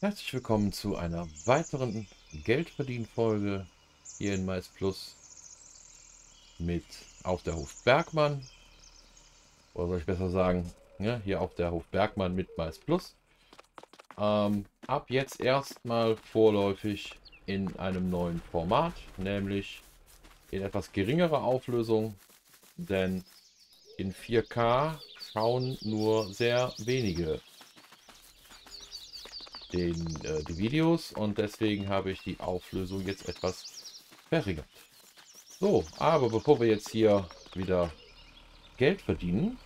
Herzlich willkommen zu einer weiteren Geldverdienfolge hier in Mais Plus mit auf der Hof Bergmann. Oder soll ich besser sagen, ja, hier auf der Hof Bergmann mit Mais Plus. Ab jetzt erstmal vorläufig in einem neuen Format, nämlich in etwas geringerer Auflösung, denn in 4K schauen nur sehr wenige die Videos und deswegen habe ich die Auflösung jetzt etwas verringert. So, aber bevor wir jetzt hier wieder Geld verdienen,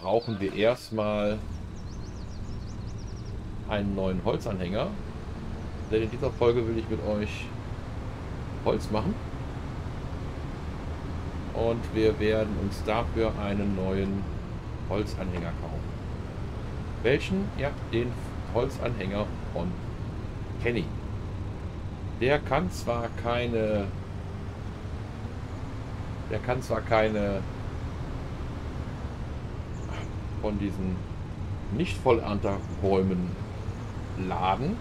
brauchen wir erstmal einen neuen Holzanhänger, denn in dieser Folge will ich mit euch Holz machen und wir werden uns dafür einen neuen Holzanhänger kaufen. Welchen? Ja, den Holzanhänger von Kenny. Der kann zwar keine von diesen nicht Vollernterbäumen laden,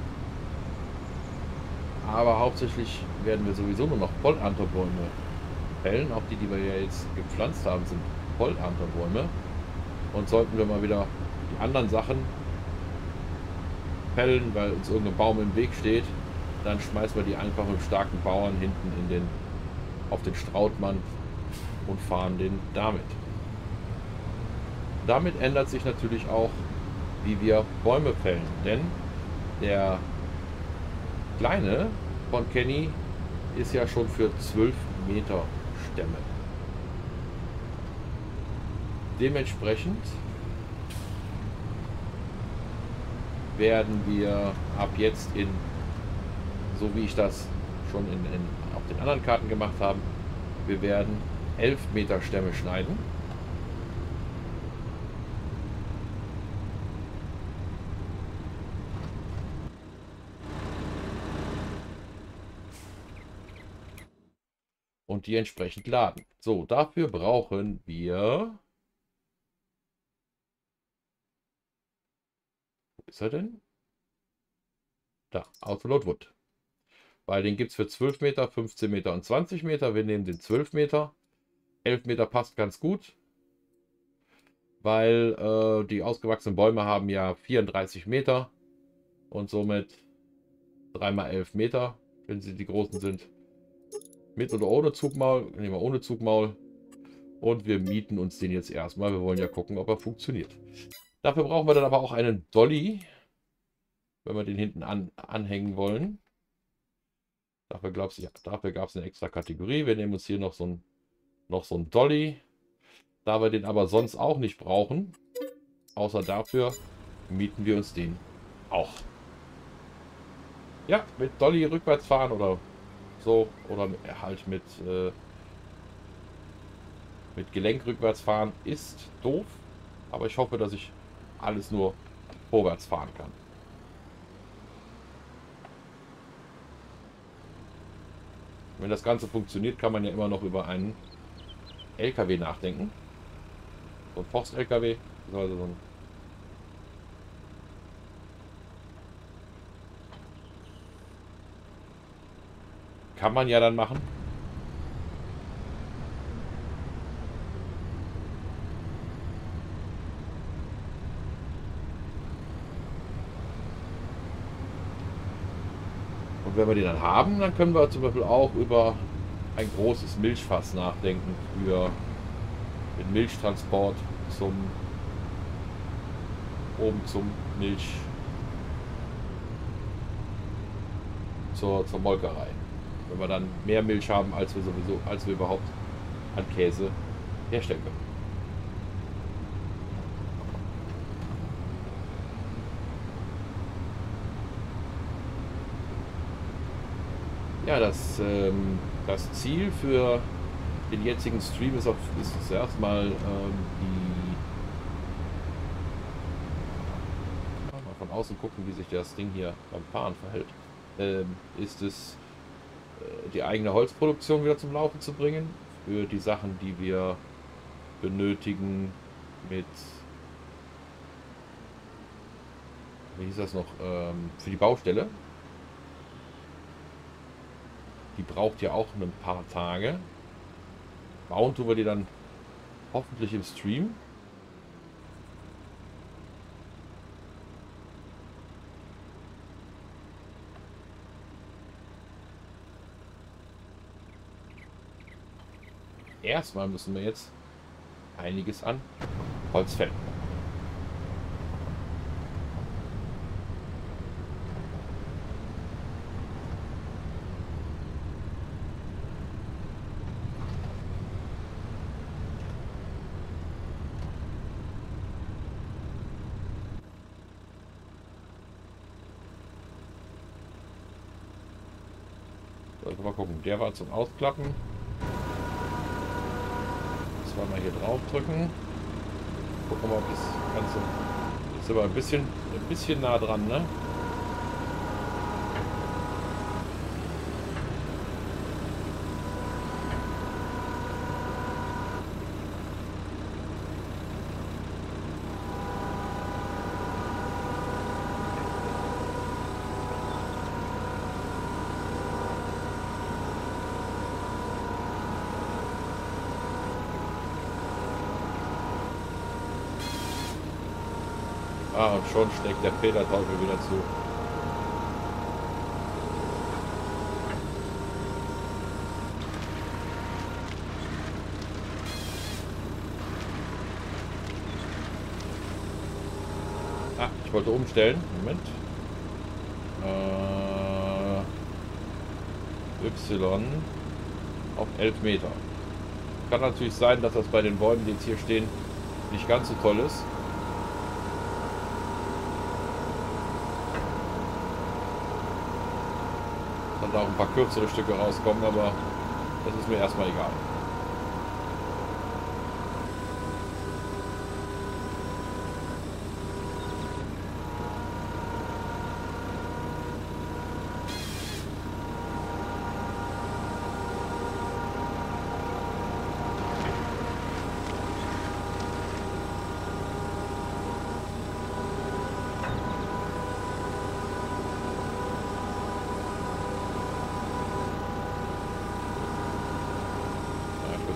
aber hauptsächlich werden wir sowieso nur noch Vollernterbäume fällen. Auch die wir ja jetzt gepflanzt haben, sind Vollernterbäume. Und sollten wir mal wieder die anderen Sachen fällen, weil uns irgendein Baum im Weg steht, dann schmeißen wir die einfach mit starken Bauern hinten in den, auf den Strautmann und fahren den damit. Damit ändert sich natürlich auch, wie wir Bäume fällen, denn der kleine von Kenny ist ja schon für 12 Meter Stämme. Dementsprechend werden wir ab jetzt, in so wie ich das schon in auf den anderen Karten gemacht habe, wir werden 11 Meter Stämme schneiden. Und die entsprechend laden. So, dafür brauchen wir... Wo ist er denn? Da, Autoload Wood. Weil den gibt es für 12 Meter, 15 Meter und 20 Meter. Wir nehmen den 12 Meter. 11 Meter passt ganz gut. Weil die ausgewachsenen Bäume haben ja 34 Meter. Und somit 3 mal 11 Meter, wenn sie die großen sind. Mit oder ohne Zugmaul? Nehmen wir ohne Zugmaul. Und wir mieten uns den jetzt erstmal. Wir wollen ja gucken, ob er funktioniert. Dafür brauchen wir dann aber auch einen Dolly, wenn wir den hinten anhängen wollen. Dafür, ja, dafür gab es eine extra Kategorie. Wir nehmen uns hier noch so einen Dolly. Da wir den aber sonst auch nicht brauchen, außer dafür, mieten wir uns den auch. Ja, mit Dolly rückwärts fahren oder... so, oder halt mit Gelenk rückwärts fahren ist doof, aber ich hoffe, dass ich alles nur vorwärts fahren kann. Wenn das Ganze funktioniert, kann man ja immer noch über einen LKW nachdenken. So ein Forst-LKW, also so ein kann man ja dann machen. Und wenn wir die dann haben, dann können wir zum Beispiel auch über ein großes Milchfass nachdenken für den Milchtransport zum oben zum Milch zur Molkerei. Wenn wir dann mehr Milch haben, als wir sowieso, als wir überhaupt an Käse herstellen können. Ja, das Ziel für den jetzigen Stream ist es erstmal mal von außen gucken, wie sich das Ding hier beim Fahren verhält. Ist es die eigene Holzproduktion wieder zum Laufen zu bringen, für die Sachen, die wir benötigen mit wie hieß das noch, für die Baustelle. Die braucht ja auch ein paar Tage. Bauen tun wir die dann hoffentlich im Stream. Erstmal müssen wir jetzt einiges an Holz fällen. So, mal gucken, der war zum Ausklappen. Mal hier drauf drücken. Gucken wir mal, ob das Ganze. Jetzt sind wir ein bisschen nah dran, ne? Ah, und schon schlägt der Federteufel wieder zu. Ah, ich wollte umstellen. Moment. Y auf 11 Meter. Kann natürlich sein, dass das bei den Bäumen, die jetzt hier stehen, nicht ganz so toll ist. Da auch ein paar kürzere Stücke rauskommen, aber das ist mir erstmal egal.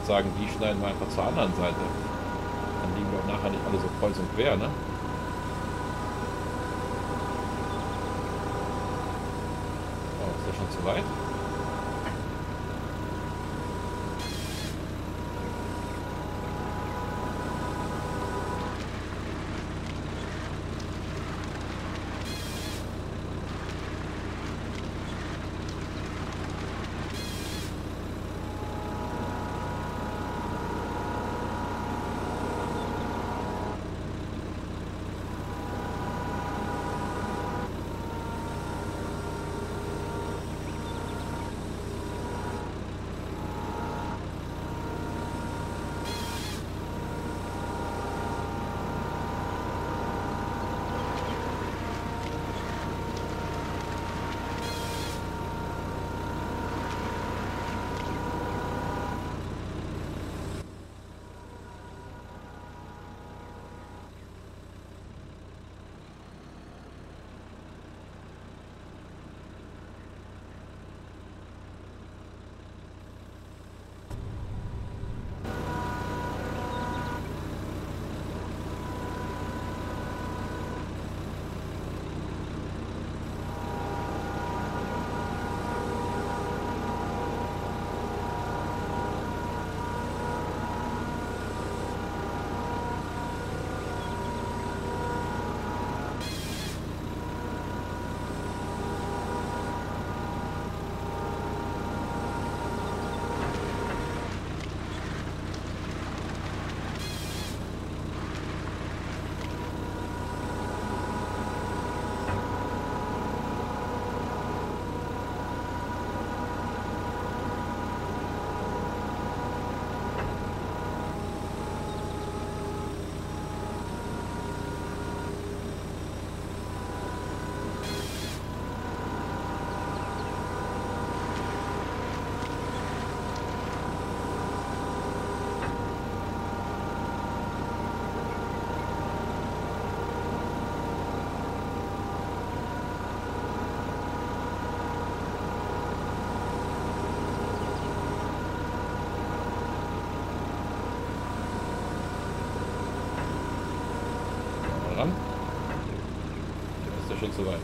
Sagen, die schneiden wir einfach zur anderen Seite. Dann liegen wir nachher nicht alle so kreuz und quer, ne? Oh, ist das schon zu weit? ja schon soweit.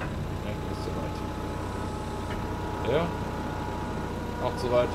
Ja, das ist soweit. Ja. Auch soweit.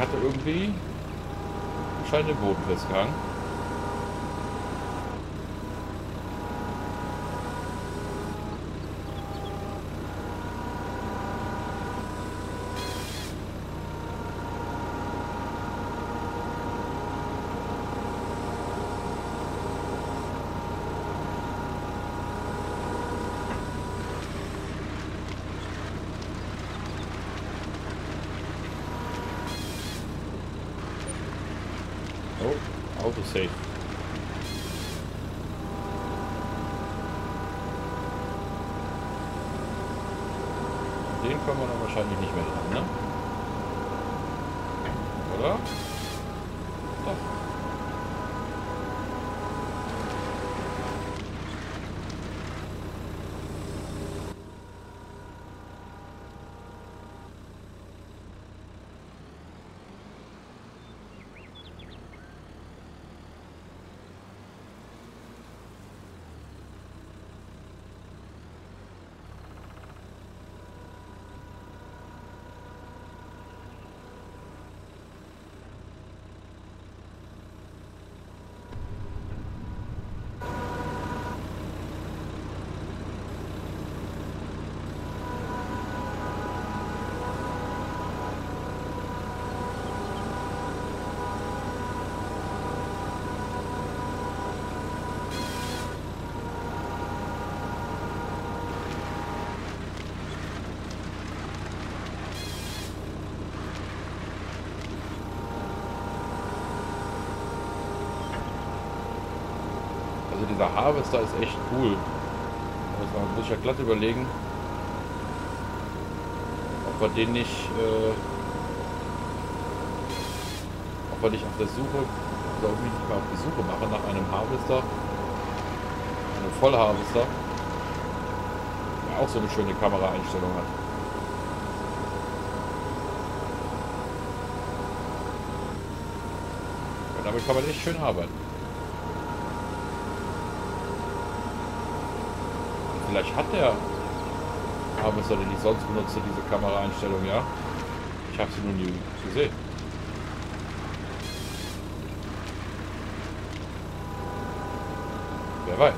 Hatte irgendwie anscheinend den Boden festgehangen. Safe. Den können wir dann wahrscheinlich nicht mehr dran, ne? Oder? Doch. Also dieser Harvester ist echt cool. Also man muss ja glatt überlegen, ob wir den nicht auf der Suche, oder ob ich nicht mal auf die Suche mache nach einem Harvester, einem Vollharvester, der auch so eine schöne Kameraeinstellung hat. Und damit kann man echt schön arbeiten. Vielleicht hat der Harvester, den ich sonst benutze, diese Kameraeinstellung, ja? Ich habe sie nur nie gesehen. Wer weiß.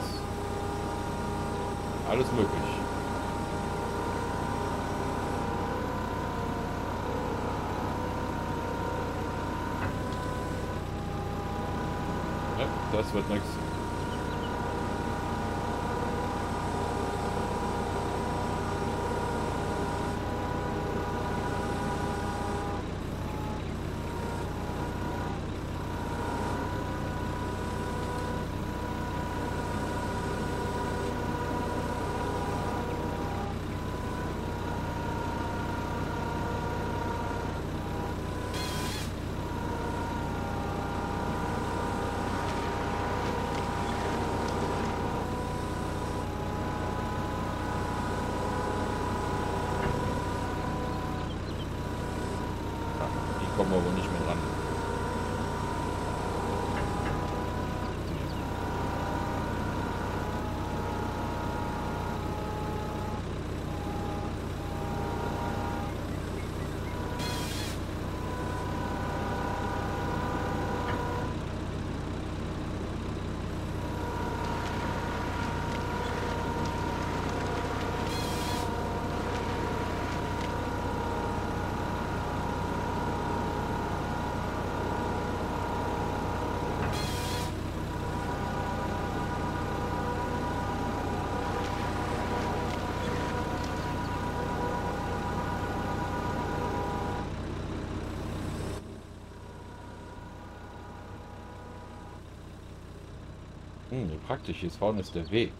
Alles möglich. Ja, das wird nichts. Kommen wir wohl nicht mehr ran. Praktisch, hier vorne ist der Weg.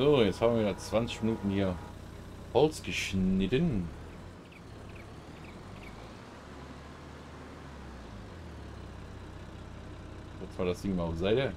So, jetzt haben wir wieder 20 Minuten hier Holz geschnitten. Jetzt war das Ding mal auf Seite.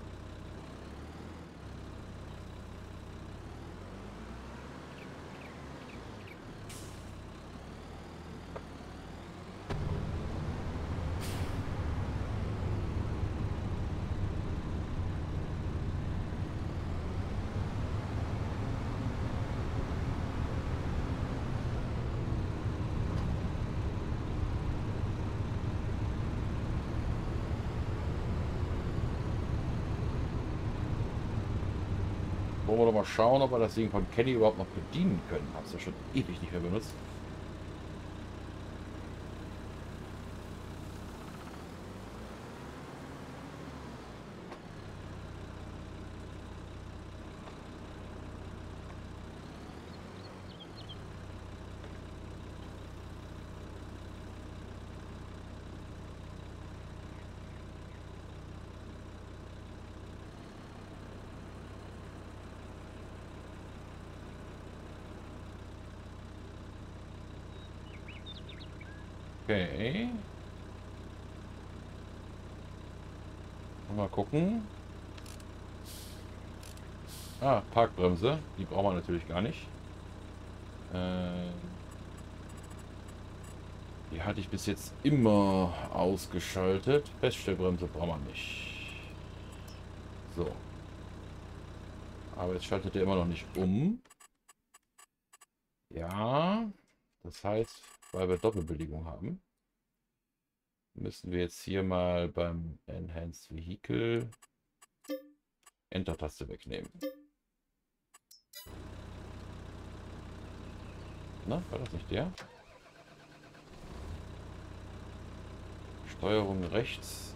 Wollen wir doch mal schauen, ob wir das Ding von Kenny überhaupt noch bedienen können. Hab's ja schon ewig nicht mehr benutzt. Okay. Mal gucken. Ah, Parkbremse. Die brauchen wir natürlich gar nicht. Die hatte ich bis jetzt immer ausgeschaltet. Feststellbremse brauchen wir nicht. So. Aber jetzt schaltet er immer noch nicht um. Ja. Das heißt, weil wir Doppelbelegung haben, müssen wir jetzt hier mal beim Enhanced Vehicle Enter-Taste wegnehmen. Na, war das nicht der? Steuerung rechts.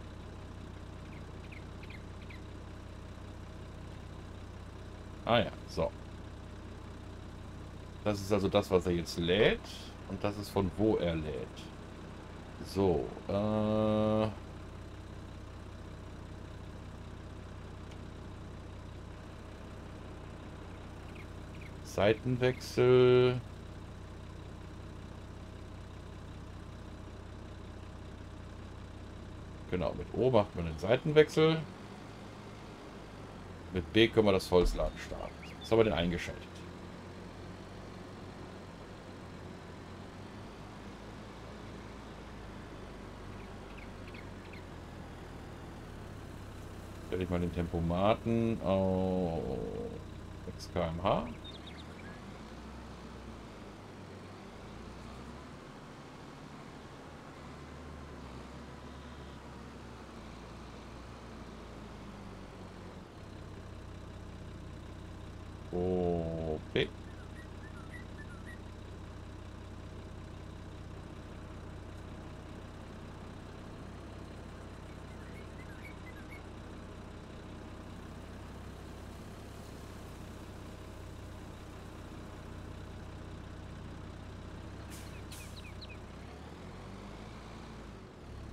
Ah ja, so. Das ist also das, was er jetzt lädt. Und das ist von wo er lädt. So. Seitenwechsel. Genau, mit O macht man den Seitenwechsel. Mit B können wir das Holzladen starten. Jetzt haben wir den eingeschaltet. Ich mal den Tempomaten auf 6 km/h. Okay.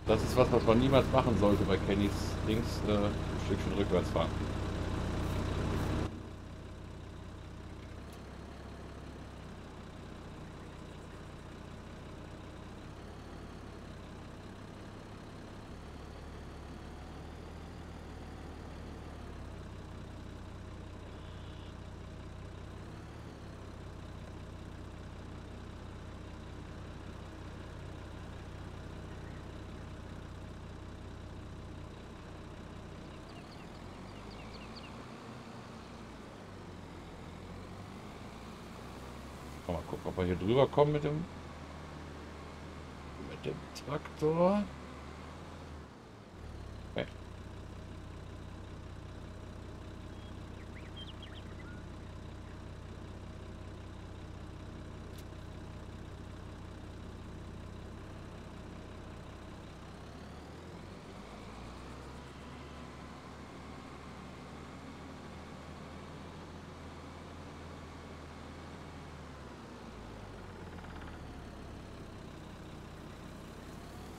Das ist was, was man niemals machen sollte bei Kennys Dings, ein Stückchen rückwärts fahren. Mal gucken, ob wir hier drüber kommen mit dem Traktor. Okay.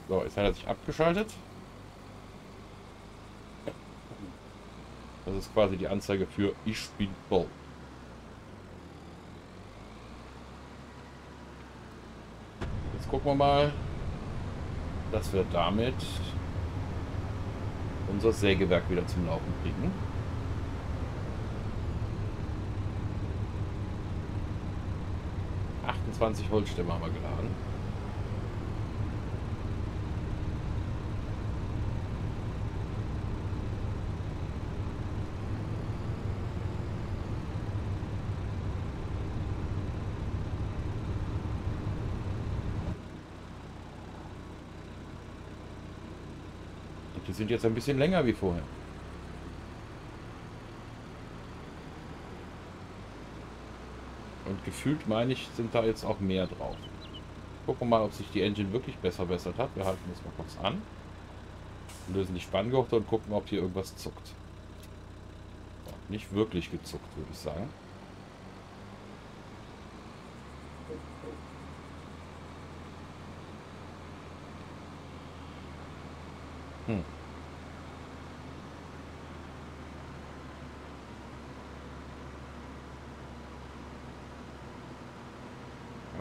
So, jetzt hat er sich abgeschaltet. Das ist quasi die Anzeige für ich bin voll. Jetzt gucken wir mal, dass wir damit unser Sägewerk wieder zum Laufen kriegen. ...20 Holzstämme haben wir geladen. Und die sind jetzt ein bisschen länger wie vorher. Gefühlt, meine ich, sind da jetzt auch mehr drauf. Gucken wir mal, ob sich die Engine wirklich verbessert hat. Wir halten das mal kurz an, lösen die Spanngurte und gucken, ob hier irgendwas zuckt. Nicht wirklich gezuckt, würde ich sagen.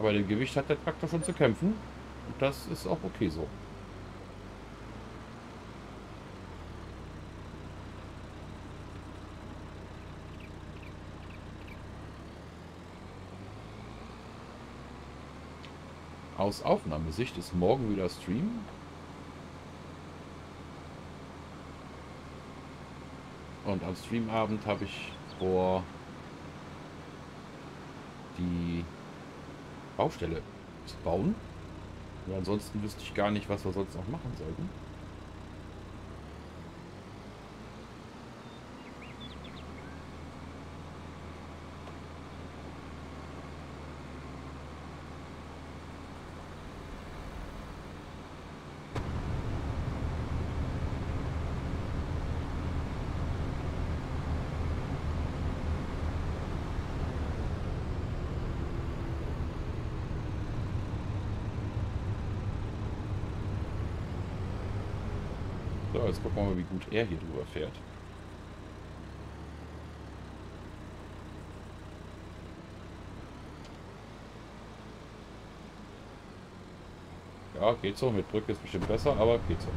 Bei dem Gewicht hat der Traktor schon zu kämpfen. Und das ist auch okay so. Aus Aufnahmesicht ist morgen wieder Stream. Und am Streamabend habe ich vor, die Baustelle zu bauen. Und ansonsten wüsste ich gar nicht, was wir sonst noch machen sollten. Jetzt gucken wir mal, wie gut er hier drüber fährt. Ja, geht so. Mit Brücke ist bestimmt besser, aber geht so.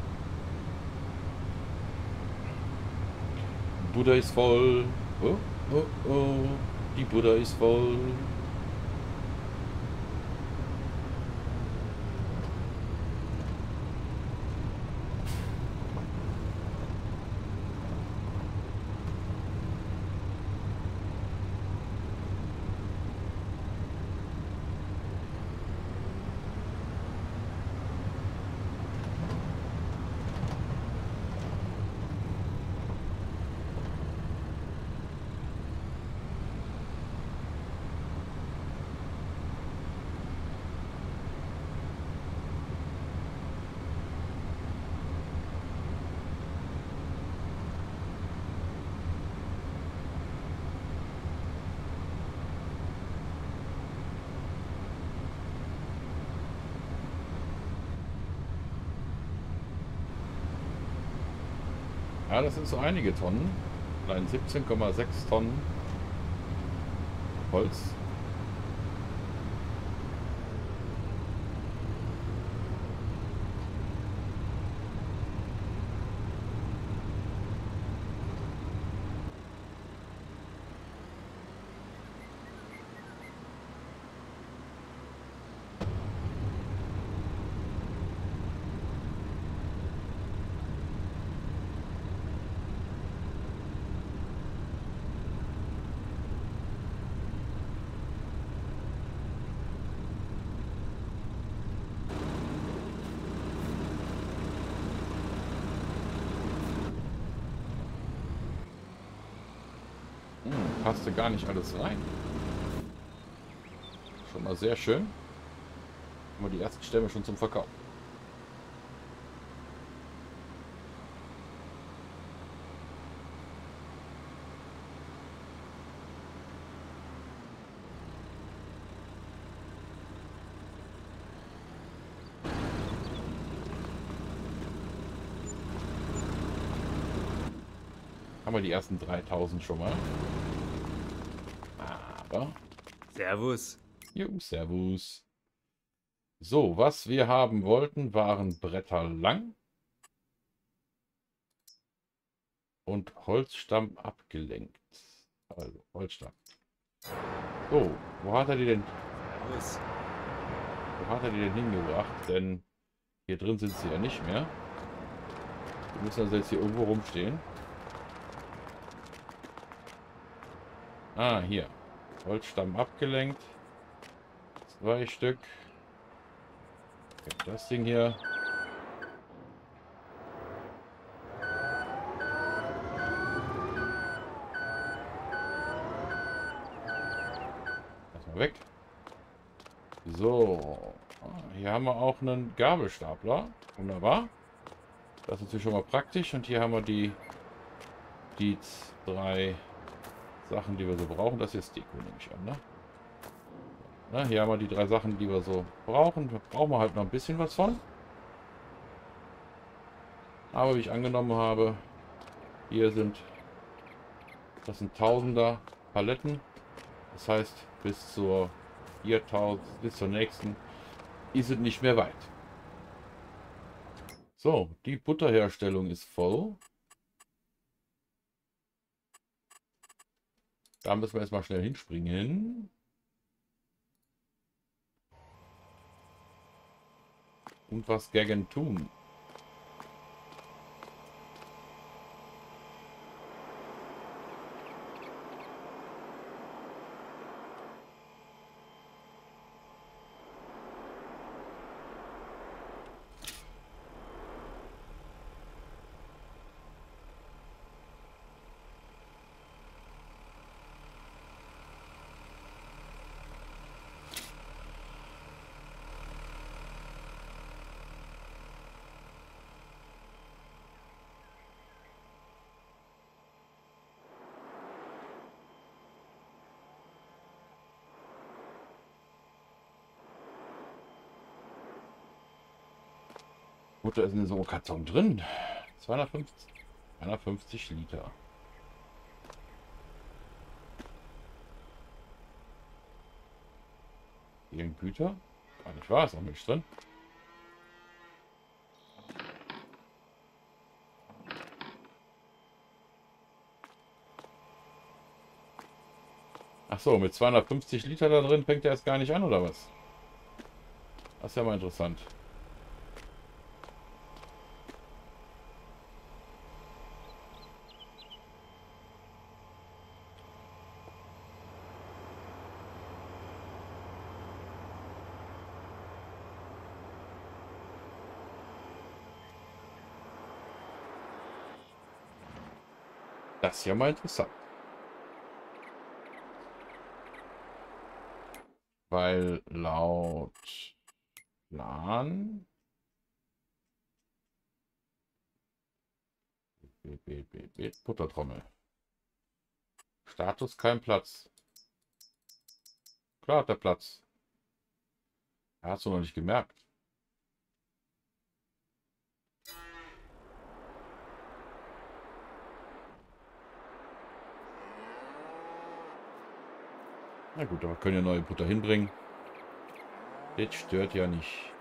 Buddha ist voll. Oh, oh, oh. Die Buddha ist voll. Ja, das sind so einige Tonnen. Allein 17,6 Tonnen Holz. Passte gar nicht alles rein. Schon mal sehr schön. Haben wir die ersten Stämme schon zum Verkauf. Haben wir die ersten 3000 schon mal. Servus. Jo, servus. So, was wir haben wollten, waren Bretter lang und Holzstamm abgelenkt. Also, Holzstamm. So, wo hat er die denn? Wo hat er die denn hingebracht? Denn hier drin sind sie ja nicht mehr. Die müssen also jetzt hier irgendwo rumstehen. Ah, hier. Holzstamm abgelenkt. 2 Stück. Das Ding hier. Erstmal weg. So. Hier haben wir auch einen Gabelstapler. Wunderbar. Das ist natürlich schon mal praktisch. Und hier haben wir die 3... Sachen, die wir so brauchen. Das hier ist Deko, nehme ich an, ne? Na, hier haben wir die 3 Sachen, die wir so brauchen. Da brauchen wir halt noch ein bisschen was von. Aber wie ich angenommen habe, hier sind, das sind 1000er Paletten. Das heißt, bis zur nächsten ist es nicht mehr weit. So, die Butterherstellung ist voll. Da müssen wir erstmal schnell hinspringen. Und was gegen tun. Da ist in so einem Karton drin. 250 Liter. Irgend Güter? Gar nicht wahr, ist auch Milch drin. Ach so, mit 250 Liter da drin fängt er erst gar nicht an, oder was? Das ist ja mal interessant. Das ist ja mal interessant. Weil laut Plan Buttertrommel. Status kein Platz. Klar hat der Platz. Hast du noch nicht gemerkt. Na gut, aber können ja neue Butter hinbringen. Das stört ja nicht.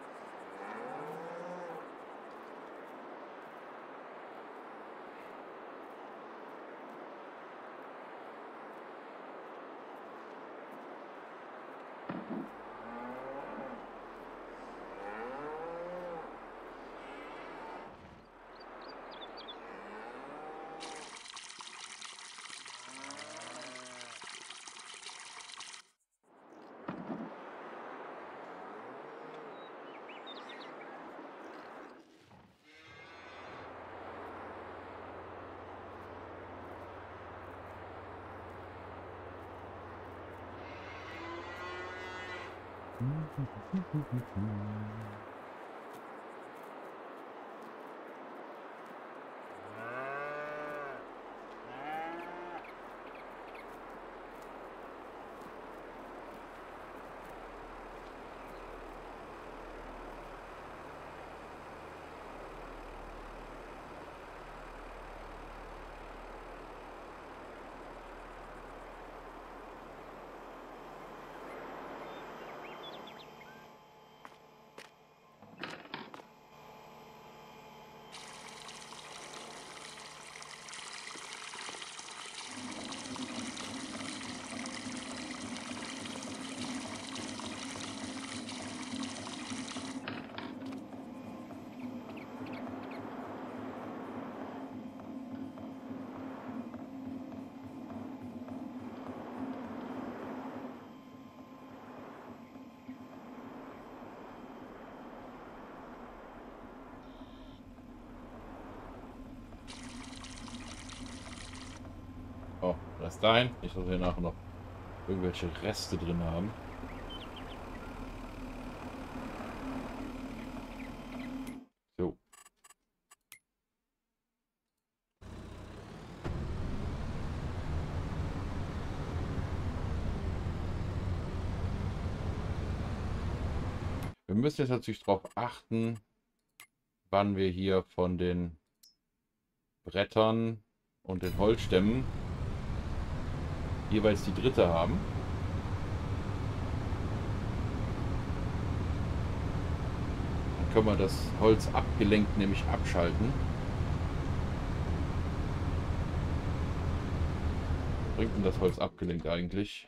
jetzt dahin. Nicht, dass wir nachher noch irgendwelche Reste drin haben. So. Wir müssen jetzt natürlich darauf achten, wann wir hier von den Brettern und den Holzstämmen jeweils die dritte haben. Dann können wir das Holz abgelenkt nämlich abschalten. Was bringt denn das Holz abgelenkt eigentlich?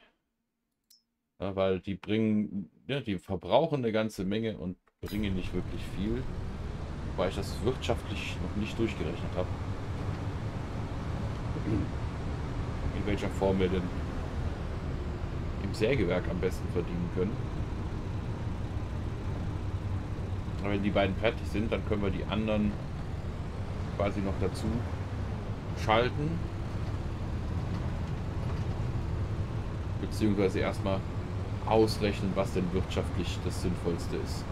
Ja, weil die bringen, ja, die verbrauchen eine ganze Menge und bringen nicht wirklich viel. Wobei ich das wirtschaftlich noch nicht durchgerechnet habe. In welcher Form wir denn im Sägewerk am besten verdienen können. Aber wenn die beiden fertig sind, dann können wir die anderen quasi noch dazu schalten. Beziehungsweise erstmal ausrechnen, was denn wirtschaftlich das Sinnvollste ist.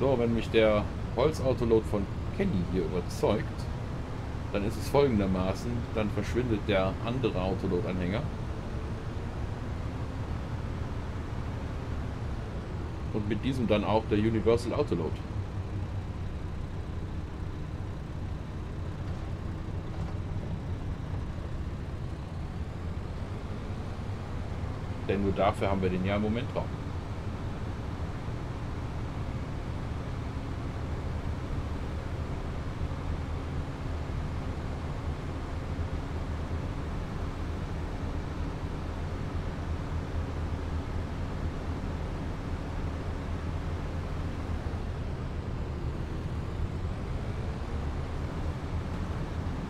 So, wenn mich der Holzautoload von Kenny hier überzeugt, dann ist es folgendermaßen, dann verschwindet der andere Autoload-Anhänger und mit diesem dann auch der Universal Autoload. Denn nur dafür haben wir den ja im Moment drauf.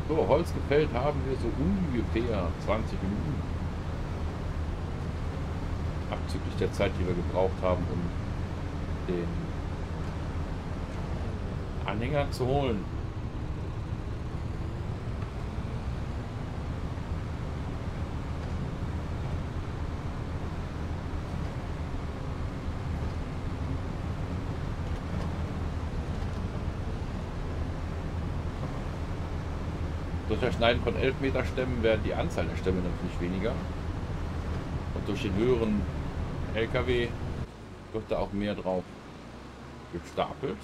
So, Holz gefällt haben wir so ungefähr 20 Minuten. Abzüglich der Zeit, die wir gebraucht haben, um den Anhänger zu holen. Durch das Schneiden von 11 Meter Stämmen werden die Anzahl der Stämme natürlich weniger. Und durch den höheren LKW wird da auch mehr drauf gestapelt.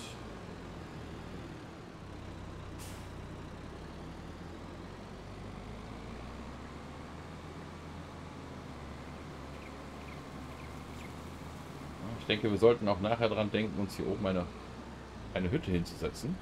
Ich denke, wir sollten auch nachher dran denken, uns hier oben eine Hütte hinzusetzen.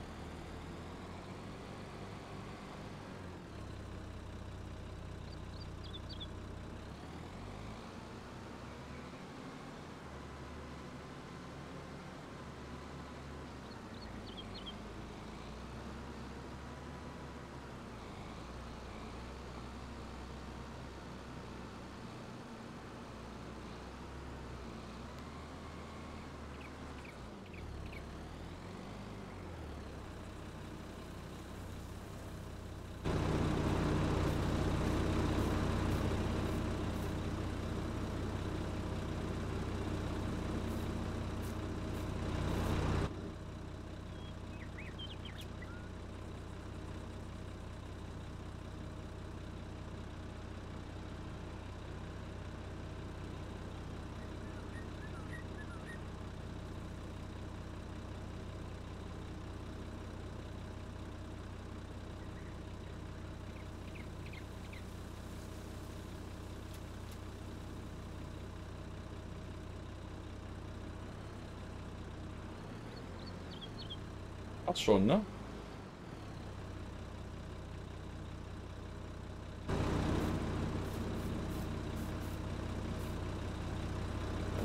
Passt schon, ne? Haben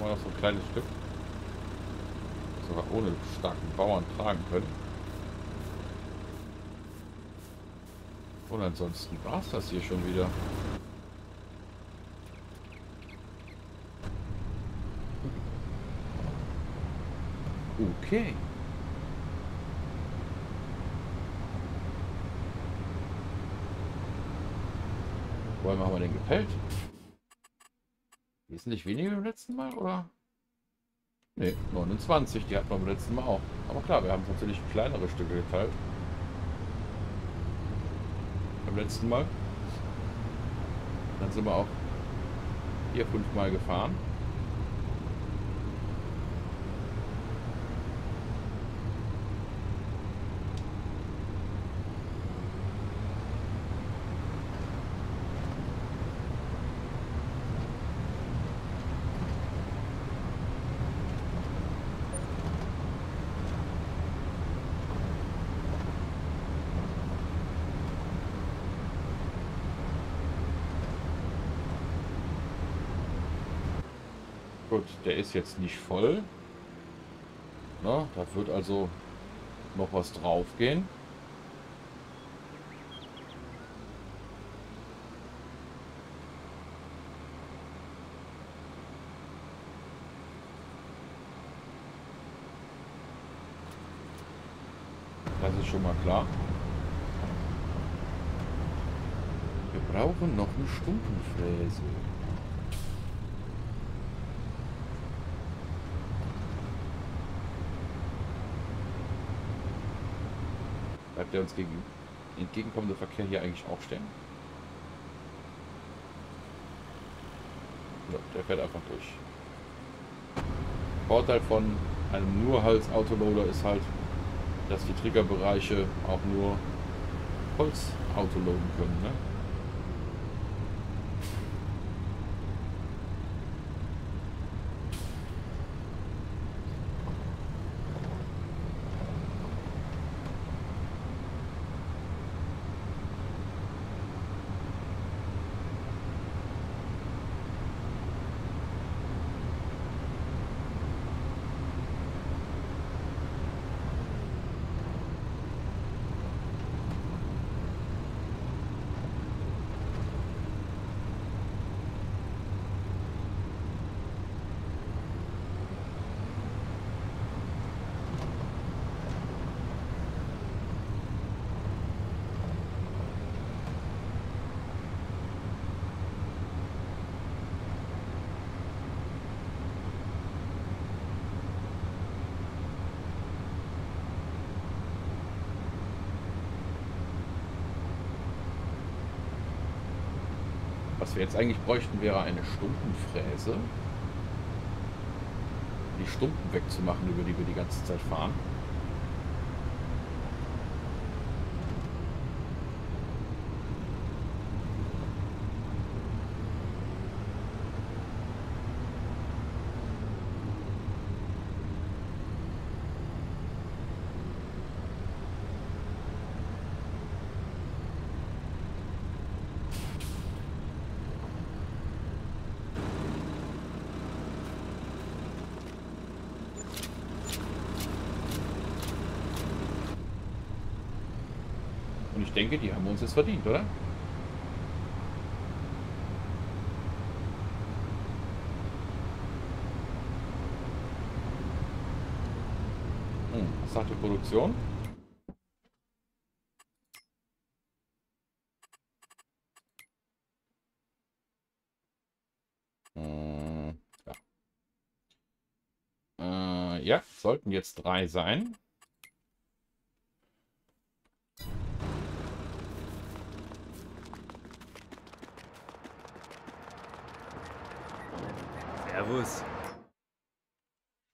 wir noch so ein kleines Stück, das sogar ohne starken Bauern tragen können. Und ansonsten war es das hier schon wieder. Okay. Bäume haben wir denn gefällt? Wesentlich weniger beim letzten Mal, oder? Ne, 29, die hatten wir beim letzten Mal auch. Aber klar, wir haben natürlich kleinere Stücke geteilt. Beim letzten Mal. Dann sind wir auch hier 5 Mal gefahren. Gut, der ist jetzt nicht voll. Na, da wird also noch was drauf gehen. Das ist schon mal klar. Wir brauchen noch eine Stumpenfräse. Der uns gegen entgegenkommende Verkehr hier eigentlich auch stehen. Ja, der fährt einfach durch. Vorteil von einem Nur-Hals-Autoloader ist halt, dass die Triggerbereiche auch nur Holz autoloaden können. Ne? Was wir jetzt eigentlich bräuchten, wäre eine Stumpenfräse. Die Stumpen wegzumachen, über die wir die ganze Zeit fahren. Ich denke, die haben uns jetzt verdient, oder? Was sagt die Produktion? Ja. Ja, sollten jetzt 3 sein.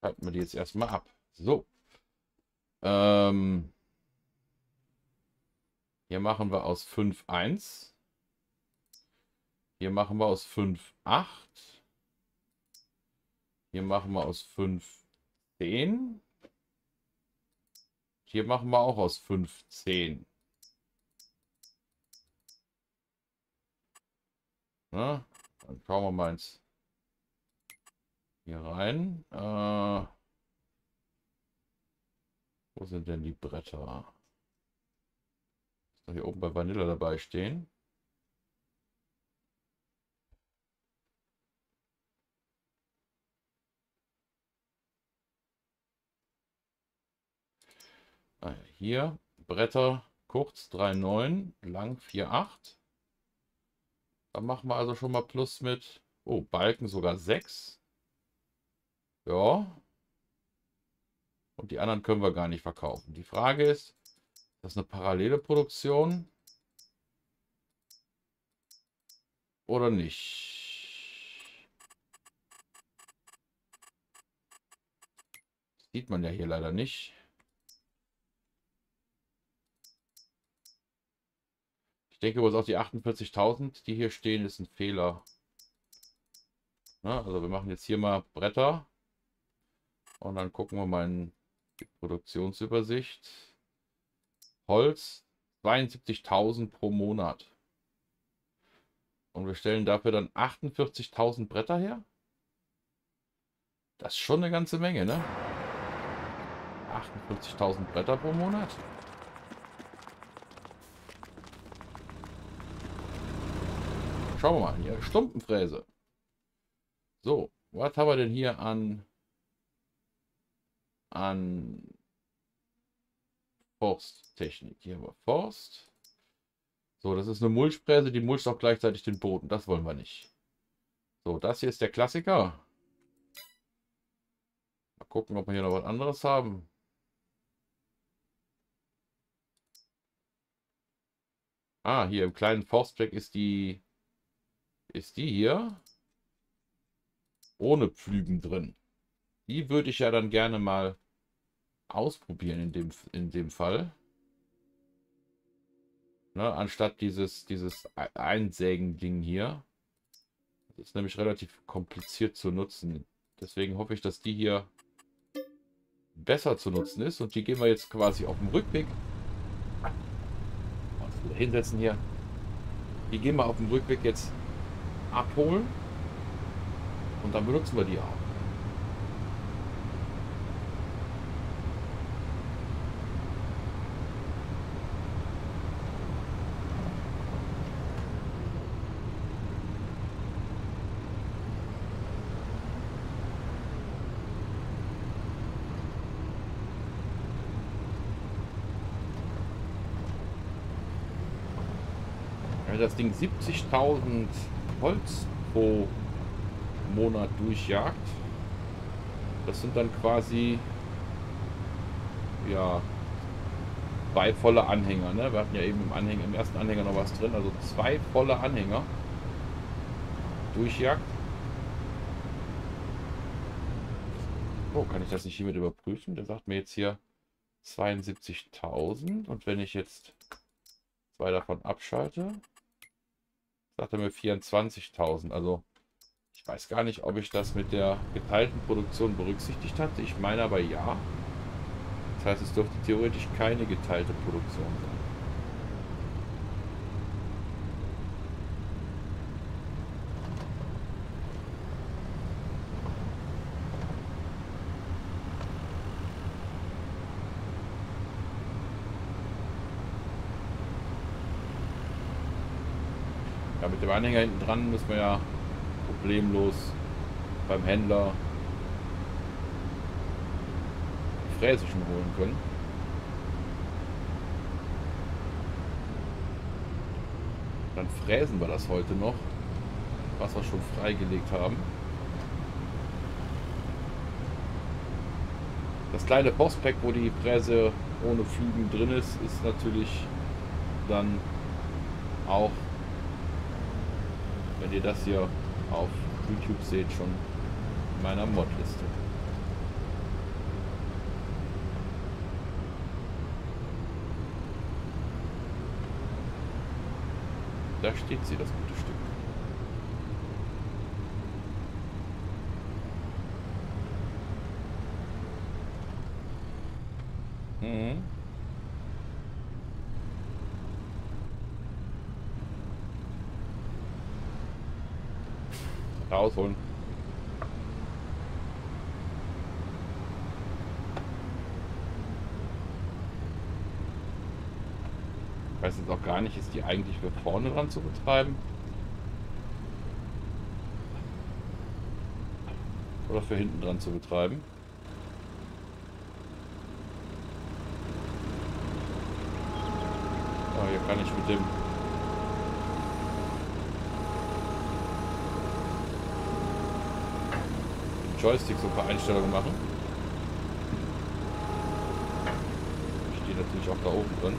Halten wir die jetzt erstmal ab. So. Hier machen wir aus 5 1. Hier machen wir aus 5 8. Hier machen wir aus 5 10. Hier machen wir auch aus 5 10. Na, dann schauen wir mal ins hier rein. Wo sind denn die Bretter? Ist doch hier oben bei Vanilla dabei stehen. Ah, hier Bretter kurz 3,9, lang 4,8. Da machen wir also schon mal Plus mit. Oh, Balken sogar 6. Ja. Und die anderen können wir gar nicht verkaufen. Die Frage ist, ist das eine parallele Produktion? Oder nicht? Sieht man ja hier leider nicht. Ich denke wohl auch die 48.000, die hier stehen, ist ein Fehler. Na, also wir machen jetzt hier mal Bretter. Und dann gucken wir mal in die Produktionsübersicht. Holz 72.000 pro Monat. Und wir stellen dafür dann 48.000 Bretter her. Das ist schon eine ganze Menge, ne? 48.000 Bretter pro Monat. Schauen wir mal hier. Stumpenfräse. So, was haben wir denn hier an Forsttechnik? Hier haben wir Forst. So, das ist eine Mulchpresse, die mulcht auch gleichzeitig den Boden. Das wollen wir nicht. So, das hier ist der Klassiker. Mal gucken, ob wir hier noch was anderes haben. Ah, hier im kleinen Forstpack ist die hier ohne Pflügen drin. Die würde ich ja dann gerne mal ausprobieren in dem Fall. Ne, anstatt dieses Einsägen-Ding hier. Das ist nämlich relativ kompliziert zu nutzen. Deswegen hoffe ich, dass die hier besser zu nutzen ist. Und die gehen wir jetzt quasi auf dem Rückweg. Hinsetzen hier. Die gehen wir auf dem Rückweg jetzt abholen und dann benutzen wir die auch. Das Ding 70.000 Holz pro Monat durchjagt. Das sind dann quasi ja 2 volle Anhänger. Ne? Wir hatten ja eben im ersten Anhänger noch was drin, also 2 volle Anhänger durchjagt. Oh, kann ich das nicht hiermit überprüfen? Der sagt mir jetzt hier 72.000 und wenn ich jetzt 2 davon abschalte, sagt er mir 24.000. Also ich weiß gar nicht, ob ich das mit der geteilten Produktion berücksichtigt hatte. Ich meine aber ja. Das heißt, es dürfte theoretisch keine geteilte Produktion sein. Mit dem Anhänger hinten dran müssen wir ja problemlos beim Händler die Fräse schon holen können. Dann fräsen wir das heute noch, was wir schon freigelegt haben. Das kleine Postpack, wo die Fräse ohne Flügen drin ist, ist natürlich dann auch, wenn ihr das hier auf YouTube seht, schon in meiner Modliste. Da steht sie, das gute Stück. Mhm. Rausholen. Ich weiß jetzt auch gar nicht, ist die eigentlich für vorne dran zu betreiben? Oder für hinten dran zu betreiben? Oh, hier kann ich mit dem Joystick so ein paar Einstellungen machen. Ich stehe natürlich auch da oben drin.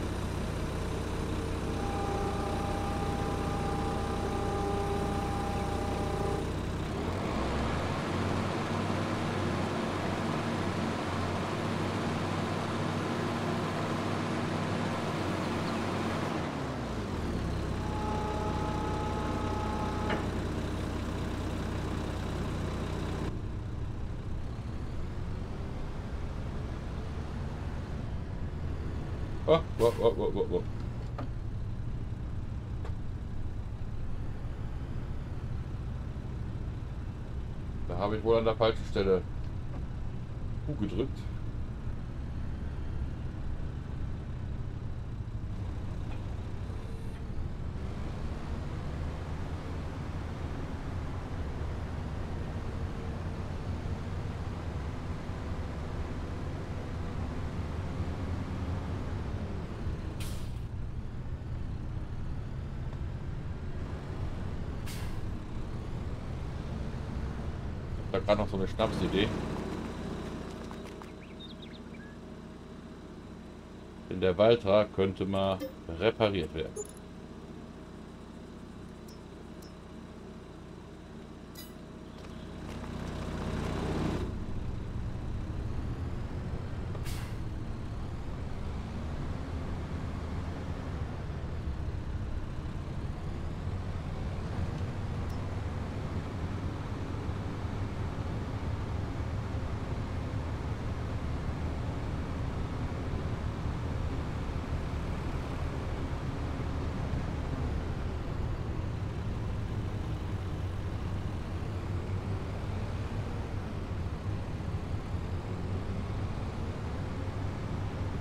Oh. Da habe ich wohl an der falschen Stelle U gedrückt. Gerade noch so eine Schnapsidee. Denn der Waltra könnte mal repariert werden.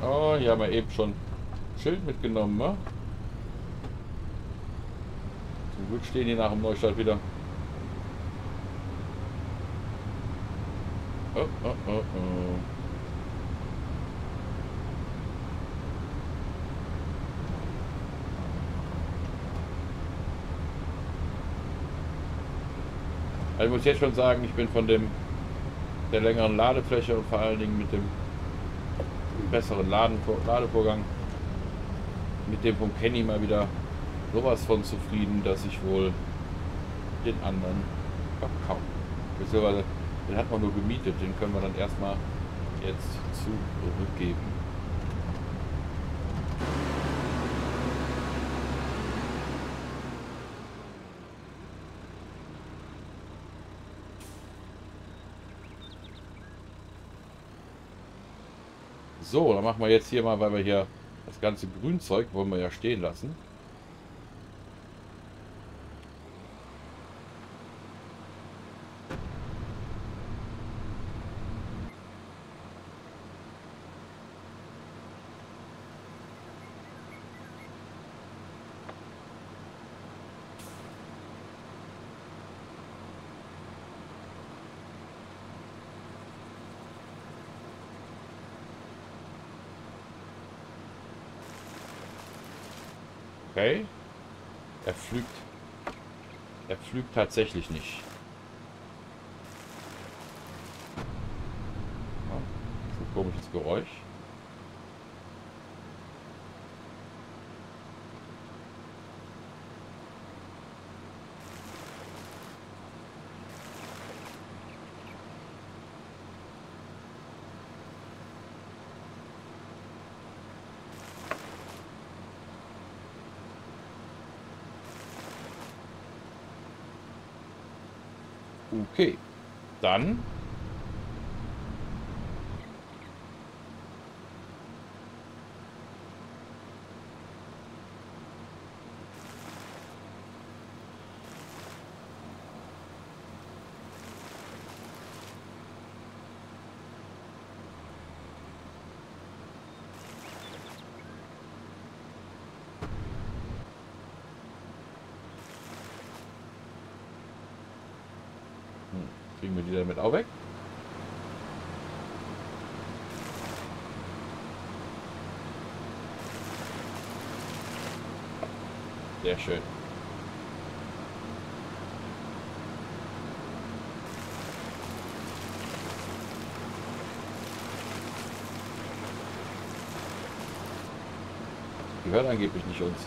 Oh, hier haben wir eben schon Schild mitgenommen, ne? Zum Glück stehen die nach dem Neustart wieder. Oh. Also ich muss jetzt schon sagen, ich bin von der längeren Ladefläche und vor allen Dingen mit dem besseren Ladevorgang mit dem vom Kenny mal wieder sowas von zufrieden, dass ich wohl den anderen verkaufe. Beziehungsweise den hat man nur gemietet, den können wir dann erstmal jetzt zurückgeben. So, dann machen wir jetzt hier mal, weil wir hier das ganze Grünzeug wollen wir ja stehen lassen. Okay. Er pflügt tatsächlich nicht. Das ist ein komisches Geräusch. Okay, dann kriegen wir die damit auch weg. Sehr schön. gehört angeblich nicht uns.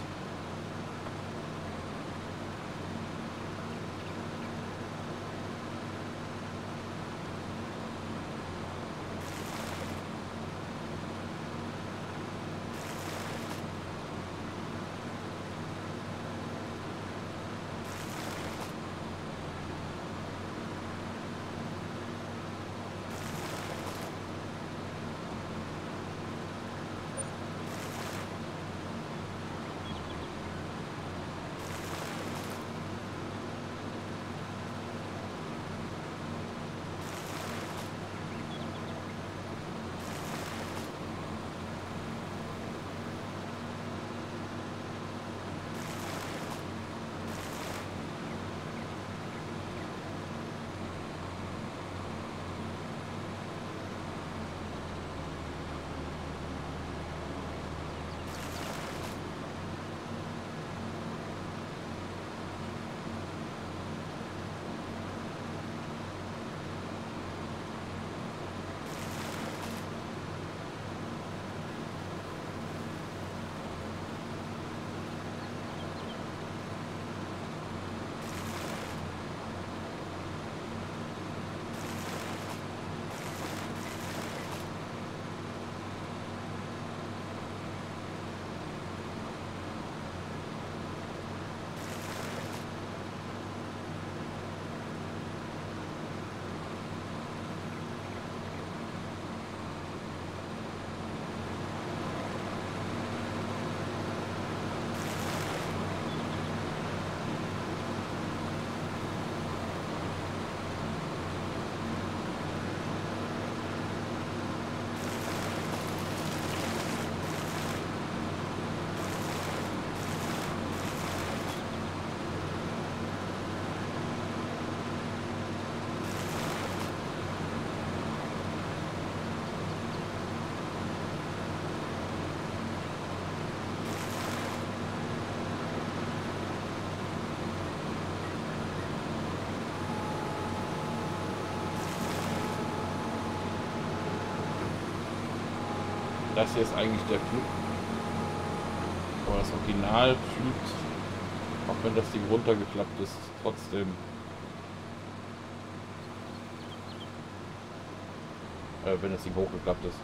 Das hier ist eigentlich der Flug, aber das Original fliegt, auch wenn das Ding runtergeklappt ist, trotzdem. Wenn das Ding hochgeklappt ist.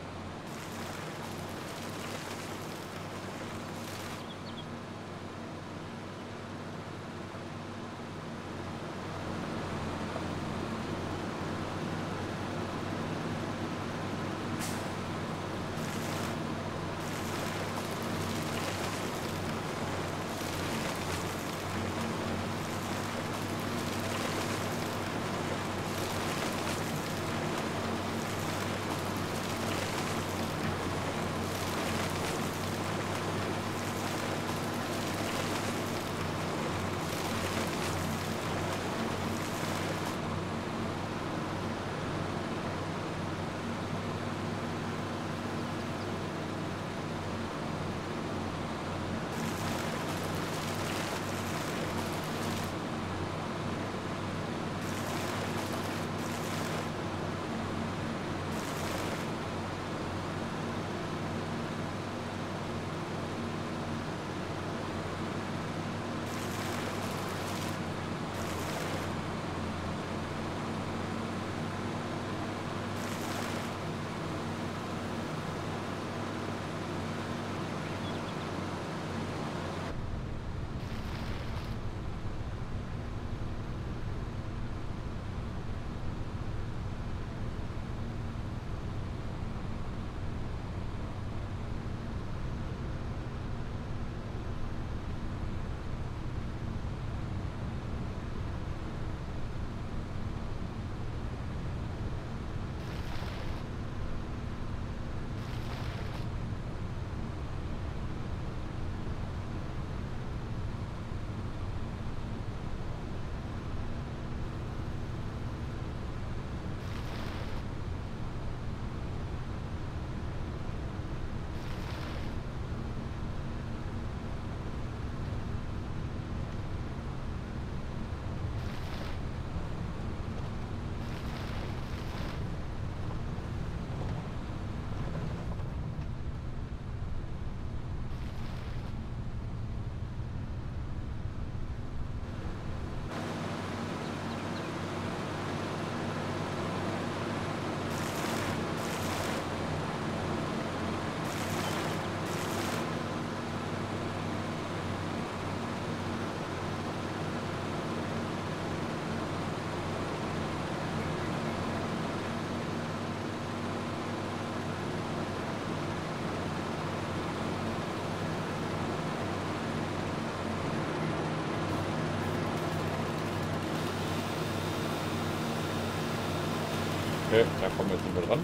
Okay, da kommen wir jetzt nicht mehr dran.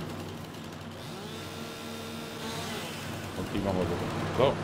Und die machen wir so. So.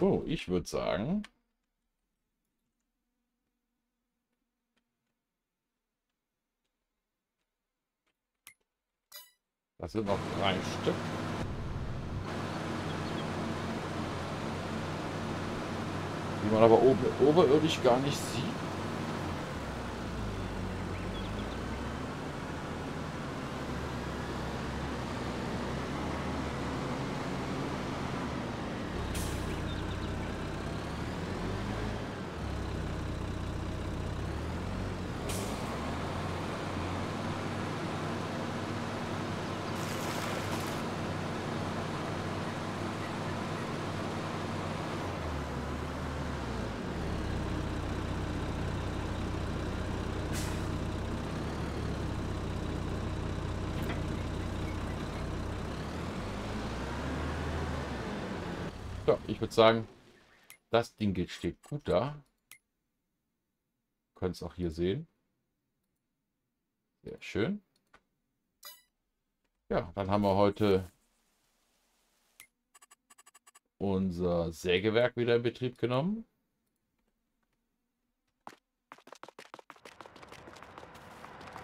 So, ich würde sagen, das sind noch 3 Stück. Die man aber oben oberirdisch gar nicht sieht. So, ich würde sagen, das Ding steht gut da. Könnt es auch hier sehen. Sehr schön. Ja, dann haben wir heute unser Sägewerk wieder in Betrieb genommen.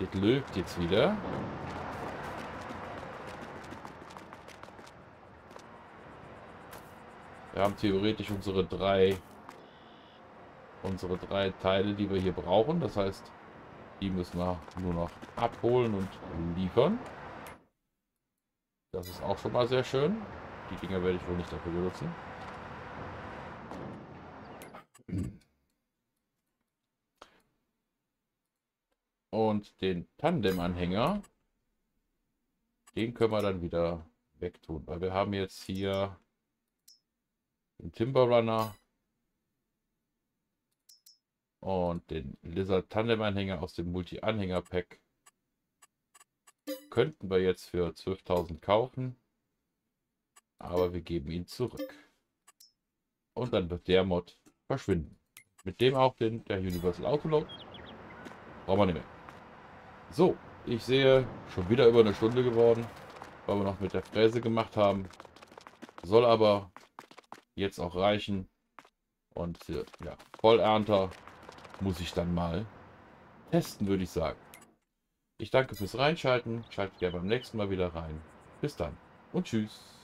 Das löbt jetzt wieder. Wir haben theoretisch unsere drei Teile, die wir hier brauchen. Das heißt, die müssen wir nur noch abholen und liefern. Das ist auch schon mal sehr schön. Die Dinger werde ich wohl nicht dafür benutzen. Und den Tandem-Anhänger, den können wir dann wieder wegtun, weil wir haben jetzt hier den Timber Runner und den Lizard Tandem Anhänger aus dem Multi-Anhänger Pack könnten wir jetzt für 12.000 kaufen, aber wir geben ihn zurück. Und dann wird der Mod verschwinden. Mit dem auch der Universal Autoload. Brauchen wir nicht mehr. So, ich sehe, schon wieder über 1 Stunde geworden, weil wir noch mit der Fräse gemacht haben. Soll aber jetzt auch reichen. Und ja, Vollernter muss ich dann mal testen, würde ich sagen. Ich danke fürs Reinschalten. Schaltet gerne beim nächsten Mal wieder rein. Bis dann und tschüss.